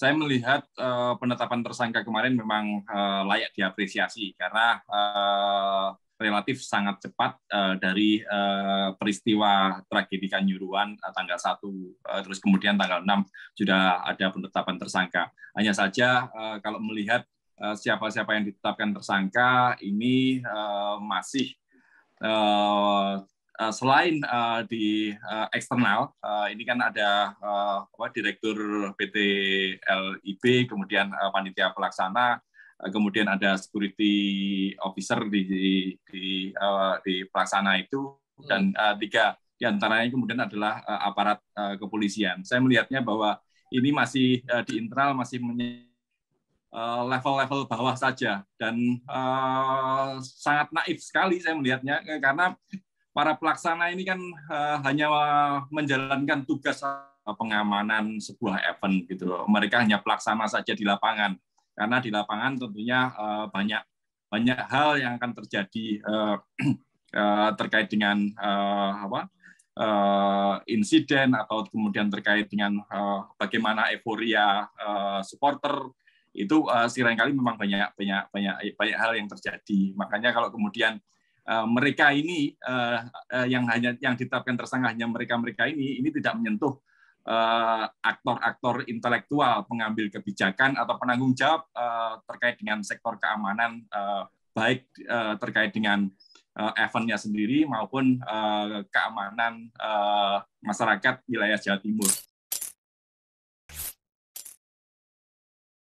Saya melihat penetapan tersangka kemarin memang layak diapresiasi karena relatif sangat cepat dari peristiwa tragedi Kanjuruhan tanggal 1, terus kemudian tanggal 6 sudah ada penetapan tersangka. Hanya saja kalau melihat siapa-siapa yang ditetapkan tersangka ini masih selain di eksternal, ini kan ada direktur PT LIB, kemudian panitia pelaksana, kemudian ada security officer di pelaksana itu, dan 3 di antaranya kemudian adalah aparat kepolisian. Saya melihatnya bahwa ini masih di internal, masih level-level bawah saja, dan sangat naif sekali saya melihatnya, karena para pelaksana ini kan hanya menjalankan tugas pengamanan sebuah event gitu loh. Mereka hanya pelaksana saja di lapangan, karena di lapangan tentunya banyak hal yang akan terjadi terkait dengan insiden, atau kemudian terkait dengan bagaimana euforia supporter. Itu seringkali memang banyak hal yang terjadi. Makanya kalau kemudian mereka ini yang ditetapkan tersangka hanya mereka ini tidak menyentuh aktor-aktor intelektual pengambil kebijakan atau penanggung jawab terkait dengan sektor keamanan, baik terkait dengan eventnya sendiri maupun keamanan masyarakat wilayah Jawa Timur.